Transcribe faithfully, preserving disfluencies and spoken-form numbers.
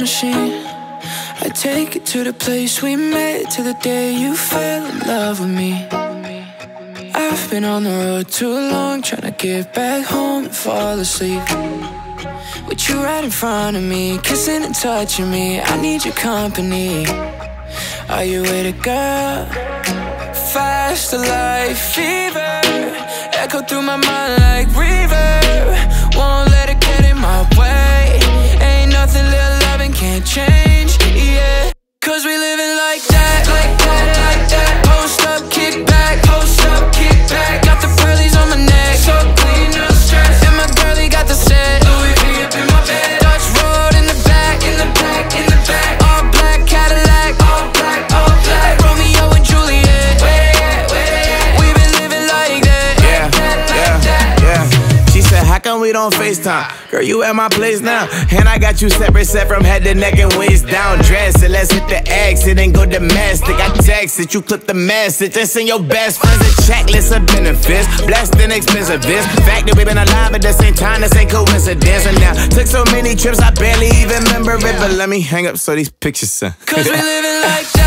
time machine. I take it to the place we met, to the day you fell in love with me. I've been on the road too long, trying to get back home and fall asleep with you right in front of me, kissing and touching me. I need your company. Are you with a girl? Fast life fever, echo through my mind like reverb. Won't let it get in my way. Ain't nothing little loving can't change, yeah. Cause we living like that, like that, like that. Post up, kick back, post up, kick back. Got the pearlies on my neck, so clean up stress. And my girlie got the set, Louis V up in my bed. Dutch road in the back, in the back, in the back. All black Cadillac, all black, all black. Like Romeo and Juliet, where they at, where they at? We been living like that, yeah, like that, like yeah, that. Yeah. She said, how come we don't FaceTime? Girl, you at my place now, and I got you separate, set from head to neck and waist down. Dress and let's hit the exit and go domestic. I text it, you clip the message and send your best friends a checklist of benefits, blessed and expensive. This fact that we've been alive at the same time, this ain't coincidence. And now took so many trips, I barely even remember it. But let me hang up so these pictures, son. Cause we living like that.